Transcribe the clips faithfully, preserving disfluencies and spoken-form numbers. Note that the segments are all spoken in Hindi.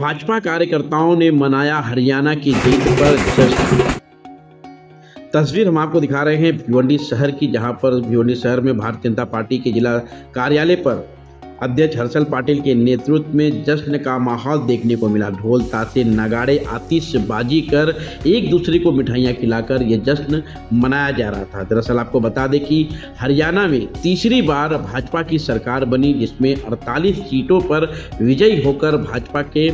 भाजपा कार्यकर्ताओं ने मनाया हरियाणा की जीत पर जश्न। तस्वीर हम आपको दिखा रहे हैं भिवंडी शहर की, जहां पर भिवंडी शहर में भारतीय जनता पार्टी के जिला कार्यालय पर अध्यक्ष हर्षल पाटिल के नेतृत्व में जश्न का माहौल देखने को मिला। ढोल, ताशे, नगाड़े, आतिशबाजी कर एक दूसरे को मिठाइयाँ खिलाकर ये जश्न मनाया जा रहा था। दरअसल आपको बता दें कि हरियाणा में तीसरी बार भाजपा की सरकार बनी, जिसमें अड़तालीस सीटों पर विजयी होकर भाजपा के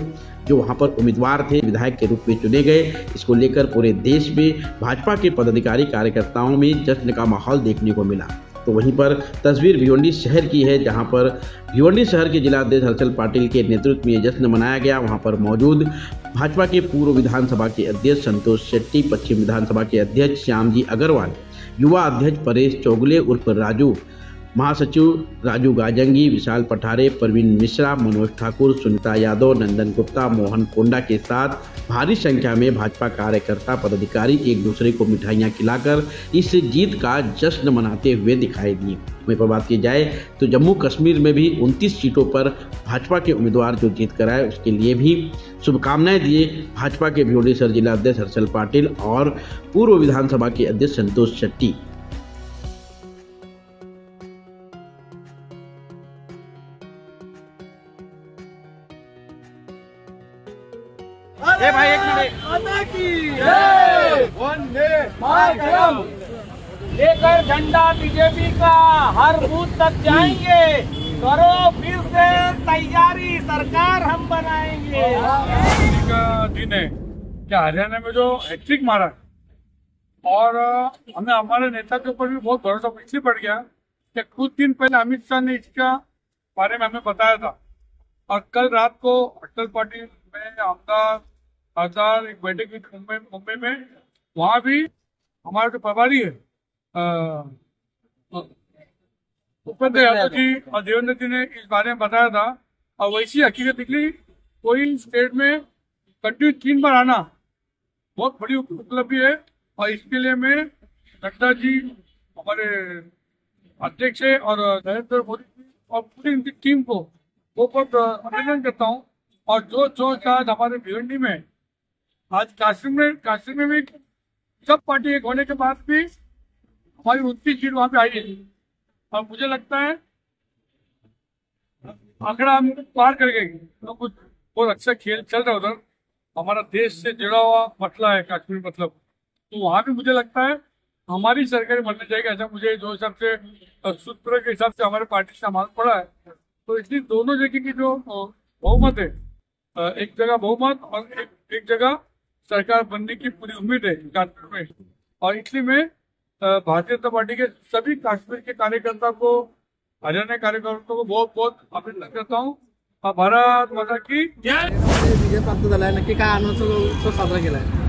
जो वहां पर उम्मीदवार थे विधायक के रूप में चुने गए। इसको लेकर पूरे देश में भाजपा के पदाधिकारी कार्यकर्ताओं में जश्न का माहौल देखने को मिला। तो वहीं पर तस्वीर भिवंडी शहर की है, जहां पर भिवंडी शहर के जिलाध्यक्ष हर्षल पाटिल के नेतृत्व में यह जश्न मनाया गया। वहां पर मौजूद भाजपा के पूर्व विधानसभा के अध्यक्ष संतोष शेट्टी, पश्चिम विधानसभा के अध्यक्ष श्याम जी अग्रवाल, युवा अध्यक्ष परेश चोगले उर्फ राजू, महासचिव राजू गाजंगी, विशाल पठारे, प्रवीण मिश्रा, मनोज ठाकुर, सुनीता यादव, नंदन गुप्ता, मोहन कोंडा के साथ भारी संख्या में भाजपा कार्यकर्ता पदाधिकारी एक दूसरे को मिठाइयां खिलाकर इस जीत का जश्न मनाते हुए दिखाई दिए। वहीं पर बात की जाए तो जम्मू कश्मीर में भी उनतीस सीटों पर भाजपा के उम्मीदवार जो जीत कर आए, उसके लिए भी शुभकामनाएं दिए भाजपा के भिवंडी शहर जिलाध्यक्ष हर्षल पाटिल और पूर्व विधानसभा के अध्यक्ष संतोष शेट्टी। ये भाई एक मिनट लेकर झंडा बीजेपी का हर बूथ तक जाएंगे। करो फिर से तैयारी, सरकार हम बनाएंगे। का दिन है क्या हरियाणा में जो हैट्रिक मारा और हमें हमारे नेता के ऊपर भी बहुत भरोसा पिछले पड़ गया कि कुछ दिन पहले अमित शाह ने इसका बारे में हमें बताया था और कल रात को अटल पाटिल आमदार एक बैठक हुई मुंबई मुंबई में, वहाँ भी हमारे जो प्रभारी है उपेंद्र यादव जी और देवेंद्र जी ने इस बारे में बताया था और वैसी हकीकत निकली। कोई स्टेट में कंटिन्यू तीन बार आना बहुत बड़ी उपलब्धि है और इसके लिए मैं नड्डा जी हमारे अध्यक्ष है और नरेंद्र मोदी जी और पूरी इनकी टीम को वो बहुत अभिनंदन करता हूँ। और जो जो शायद हमारे भिवंडी में आज काश्मीर में काश्मीर में भी सब पार्टी एक होने के बाद भी हमारी उनतीस सीट वहाँ पे आई है और मुझे लगता है आंकड़ा हम पार कर गए। तो कुछ बहुत अच्छा खेल चल रहा है उधर, हमारा देश से जुड़ा हुआ मसला है काश्मीर मतलब, तो वहाँ भी मुझे लगता है हमारी सरकार बनने जाएगी। ऐसा मुझे जो हिसाब से सूत्र के हिसाब से हमारे पार्टी से मालूम पड़ा है। तो इसलिए दोनों जगह की जो बहुमत है, एक जगह बहुमत और एक एक जगह सरकार बनने की पूरी उम्मीद है काश्मीर में। और इसलिए मैं भारतीय जनता पार्टी के सभी काश्मीर के कार्यकर्ता को, हरियाणा कार्यकर्ताओं को बहुत बहुत अभिनंदन करता हूँ। भारत माता की विजय प्राप्त झाला आहे। नक्की काय आनंद साजरा केला आहे।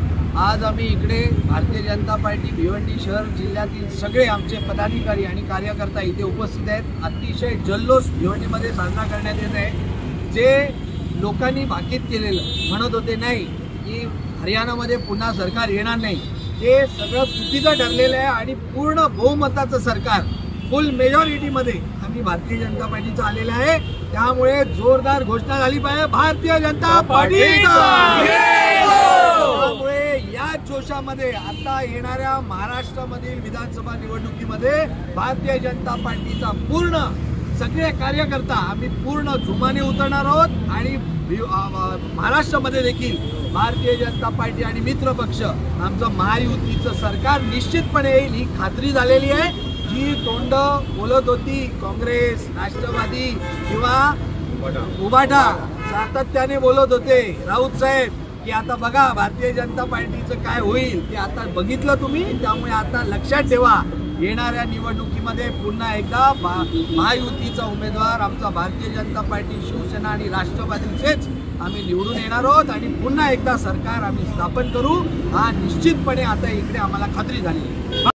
आज आम्ही इकडे भारतीय जनता पार्टी भिवंडी शहर जिल्ह्यातील सगळे आमचे पदाधिकारी आणि कार्यकर्ता इथे उपस्थित आहेत। अतिशय जल्लोष भिवंडीमध्ये साजरा करण्यात येत आहे। जे लोकांनी भाकीत केलेलं म्हणत होते नाही की हरियाणामध्ये पुन्हा सरकार येणार नाही, ते सगळं चुकीचं ठरलेलं आहे आणि पूर्ण बहुमताचं सरकार फुल मेजॉरिटीमध्ये आम्ही भारतीय जनता पार्टीचं आलेलं आहे। त्यामुळे जोरदार घोषणा झाली पाहिजे भारतीय जनता पार्टीचा। त्यामुळे या जोशामध्ये आता येणाऱ्या महाराष्ट्रामधील विधानसभा निवडणुकीमध्ये भारतीय जनता पार्टीचा पूर्ण सगळे कार्यकर्ता आम्ही पूर्ण झुमाने उतरणार आहोत आणि महाराष्ट्रामध्ये देखील भारतीय जनता पार्टी आणि मित्र पक्ष आमचं महायुतीचं सरकार निश्चितपणे येईल ही खात्री झालेली आहे। जी तोंड बोलत होती काँग्रेस, राष्ट्रवादी किंवा उबाटा सातत्याने बोलत होते राऊत साहेब की आता बघा भारतीय जनता पार्टीचं काय होईल, ते आता बघितलं तुम्ही। त्यामुळे आता लक्षात ठेवा येणाऱ्या निवडणुकीमध्ये पुन्हा एकदा महायुतीचा उमेदवार आमचा भारतीय जनता पार्टी, शिवसेना आणि राष्ट्रवादीचेच आम्ही निवडून येणार आहोत आणि पुन्हा एकदा सरकार आम्ही स्थापन करू। हा निश्चितपणे आता इकडे आम्हाला खात्री झाली।